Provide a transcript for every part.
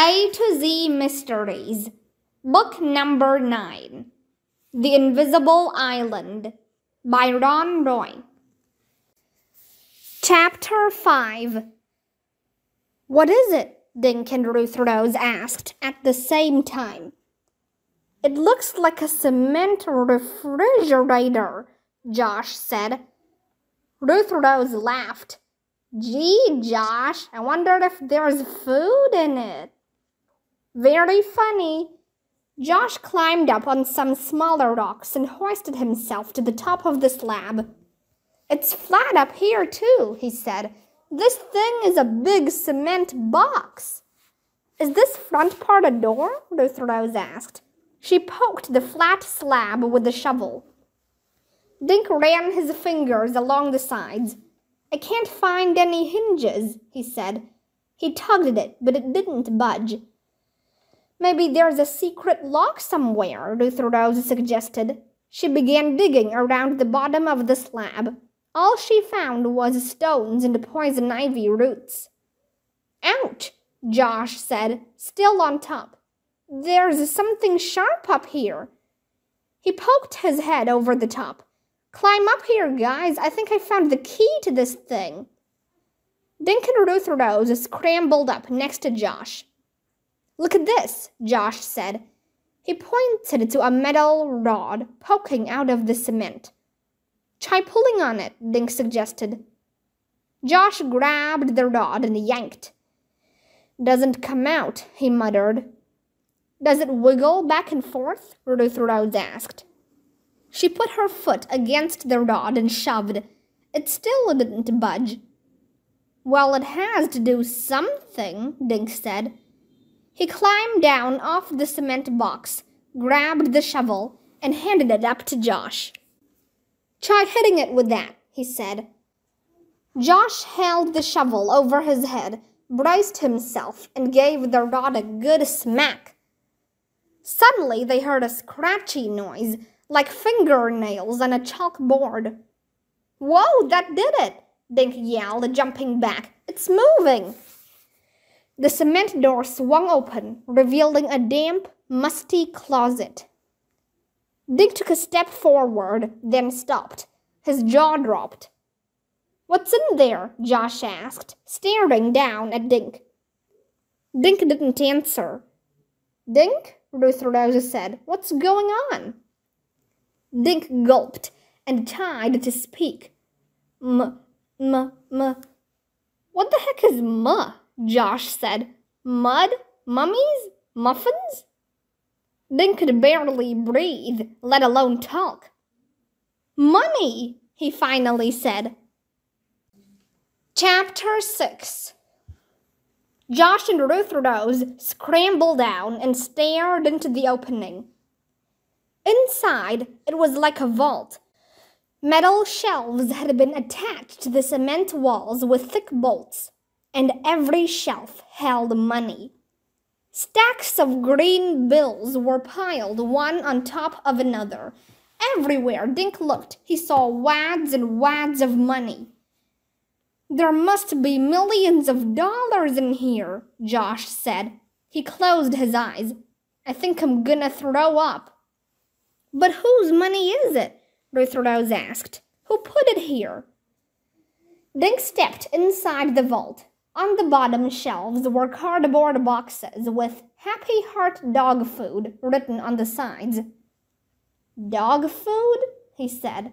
A to Z Mysteries, Book Number 9, The Invisible Island, by Ron Roy. Chapter 5. What is it? Dink and Ruth Rose asked at the same time. It looks like a cement refrigerator, Josh said. Ruth Rose laughed. Gee, Josh, I wonder if there's food in it. Very funny. Josh climbed up on some smaller rocks and hoisted himself to the top of the slab. It's flat up here, too, he said. This thing is a big cement box. Is this front part a door? Ruth Rose asked. She poked the flat slab with the shovel. Dink ran his fingers along the sides. I can't find any hinges, he said. He tugged at it, but it didn't budge. Maybe there's a secret lock somewhere, Ruth Rose suggested. She began digging around the bottom of the slab. All she found was stones and poison ivy roots. Ouch, Josh said, still on top. There's something sharp up here. He poked his head over the top. Climb up here, guys. I think I found the key to this thing. Dink and Ruth Rose scrambled up next to Josh. Look at this, Josh said. He pointed to a metal rod poking out of the cement. Try pulling on it, Dink suggested. Josh grabbed the rod and yanked. Doesn't come out, he muttered. Does it wiggle back and forth? Ruth Rose asked. She put her foot against the rod and shoved. It still didn't budge. Well, it has to do something, Dink said. He climbed down off the cement box, grabbed the shovel, and handed it up to Josh. Try hitting it with that, he said. Josh held the shovel over his head, braced himself, and gave the rod a good smack. Suddenly, they heard a scratchy noise, like fingernails on a chalkboard. Whoa, that did it, Dink yelled, jumping back. It's moving. The cement door swung open, revealing a damp, musty closet. Dink took a step forward, then stopped. His jaw dropped. What's in there? Josh asked, staring down at Dink. Dink didn't answer. Dink? Ruth Rose said. What's going on? Dink gulped and tried to speak. M. What the heck is m? Josh said. Mud? Mummies? Muffins? Dink could barely breathe, let alone talk. Money, he finally said. Chapter 6. Josh and Ruth Rose scrambled down and stared into the opening. Inside, it was like a vault. Metal shelves had been attached to the cement walls with thick bolts, and every shelf held money. Stacks of green bills were piled one on top of another. Everywhere Dink looked, he saw wads and wads of money. There must be millions of dollars in here, Josh said. He closed his eyes. I think I'm gonna throw up. But whose money is it? Ruth Rose asked. Who put it here? Dink stepped inside the vault. On the bottom shelves were cardboard boxes with Happy Heart Dog Food written on the sides. Dog food? He said.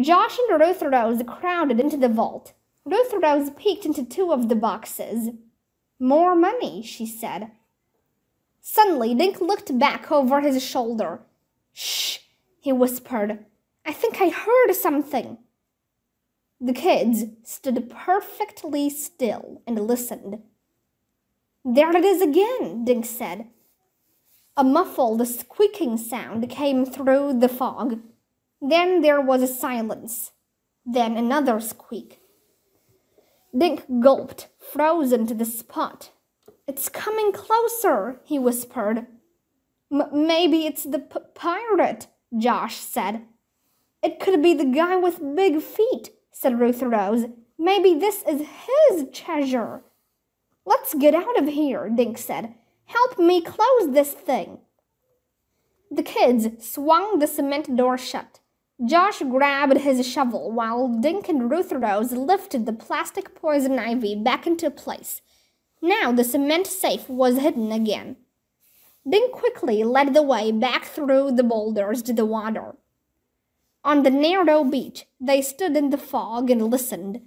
Josh and Ruth Rose crowded into the vault. Ruth Rose peeked into two of the boxes. More money, she said. Suddenly, Dink looked back over his shoulder. Shh, he whispered. I think I heard something. The kids stood perfectly still and listened. There it is again, Dink said. A muffled, squeaking sound came through the fog. Then there was a silence, then another squeak. Dink gulped, frozen to the spot. It's coming closer, he whispered. Maybe it's the pirate, Josh said. It could be the guy with big feet, said Ruth Rose. Maybe this is his treasure. Let's get out of here, Dink said. Help me close this thing. The kids swung the cement door shut. Josh grabbed his shovel while Dink and Ruth Rose lifted the plastic poison ivy back into place. Now the cement safe was hidden again. Dink quickly led the way back through the boulders to the water. On the narrow beach, they stood in the fog and listened.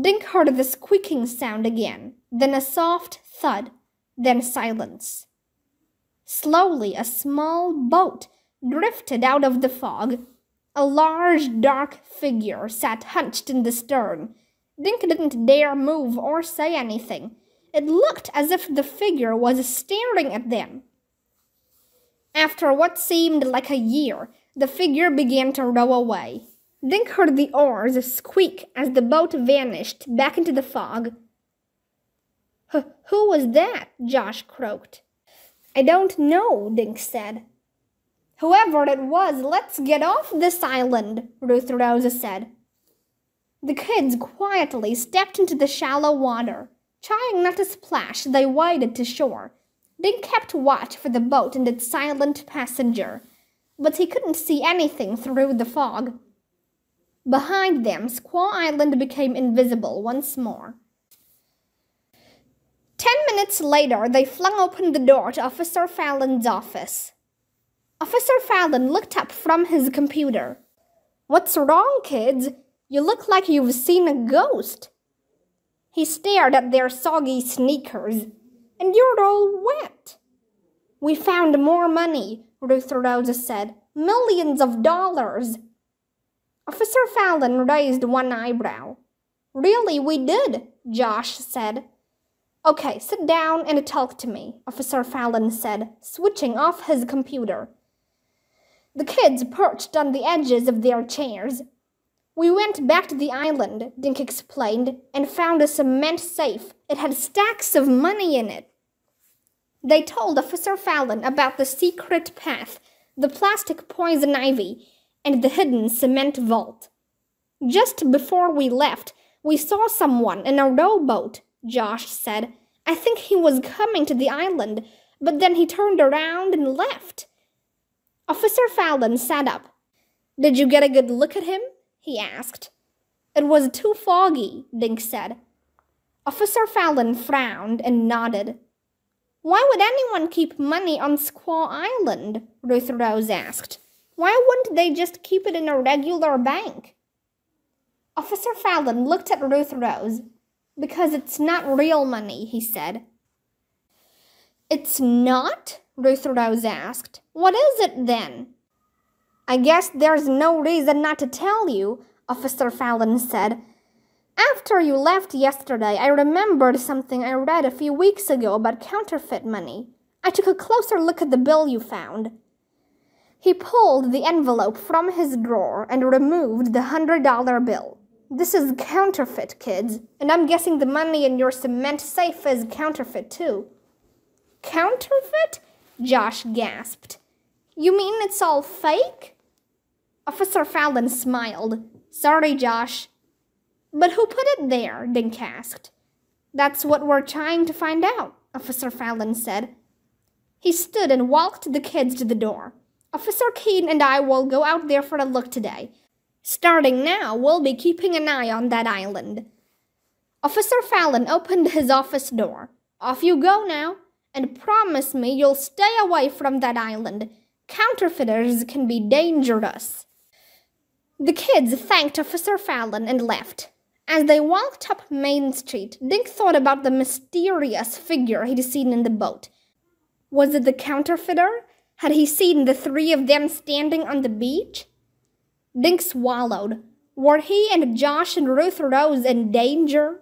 Dink heard the squeaking sound again, then a soft thud, then silence. Slowly, a small boat drifted out of the fog. A large, dark figure sat hunched in the stern. Dink didn't dare move or say anything. It looked as if the figure was staring at them. After what seemed like a year, the figure began to row away. Dink heard the oars squeak as the boat vanished back into the fog. Who was that? Josh croaked. I don't know, Dink said. Whoever it was, let's get off this island, Ruth Rose said. The kids quietly stepped into the shallow water. Trying not to splash, they waded to shore. Dink kept watch for the boat and its silent passenger, but he couldn't see anything through the fog. Behind them, Squaw Island became invisible once more. 10 minutes later, they flung open the door to Officer Fallon's office. Officer Fallon looked up from his computer. What's wrong, kids? You look like you've seen a ghost. He stared at their soggy sneakers. And you're all wet. We found more money, Ruth Rose said. Millions of dollars. Officer Fallon raised one eyebrow. Really, we did, Josh said. Okay, sit down and talk to me, Officer Fallon said, switching off his computer. The kids perched on the edges of their chairs. We went back to the island, Dink explained, and found a cement safe. It had stacks of money in it. They told Officer Fallon about the secret path, the plastic poison ivy, and the hidden cement vault. Just before we left, we saw someone in a rowboat, Josh said. I think he was coming to the island, but then he turned around and left. Officer Fallon sat up. Did you get a good look at him? He asked. It was too foggy, Dink said. Officer Fallon frowned and nodded. Why would anyone keep money on Squaw Island? Ruth Rose asked. Why wouldn't they just keep it in a regular bank? Officer Fallon looked at Ruth Rose. Because it's not real money, he said. It's not? Ruth Rose asked. What is it then? I guess there's no reason not to tell you, Officer Fallon said. After you left yesterday, I remembered something I read a few weeks ago about counterfeit money. I took a closer look at the bill you found. He pulled the envelope from his drawer and removed the $100 bill. This is counterfeit, kids, and I'm guessing the money in your cement safe is counterfeit too. Counterfeit? Josh gasped. You mean it's all fake? Officer Fallon smiled. Sorry, Josh. But who put it there? Dink asked. That's what we're trying to find out, Officer Fallon said. He stood and walked the kids to the door. Officer Keene and I will go out there for a look today. Starting now, we'll be keeping an eye on that island. Officer Fallon opened his office door. Off you go now, and promise me you'll stay away from that island. Counterfeiters can be dangerous. The kids thanked Officer Fallon and left. As they walked up Main Street, Dink thought about the mysterious figure he'd seen in the boat. Was it the counterfeiter? Had he seen the three of them standing on the beach? Dink swallowed. Were he and Josh and Ruth Rose in danger?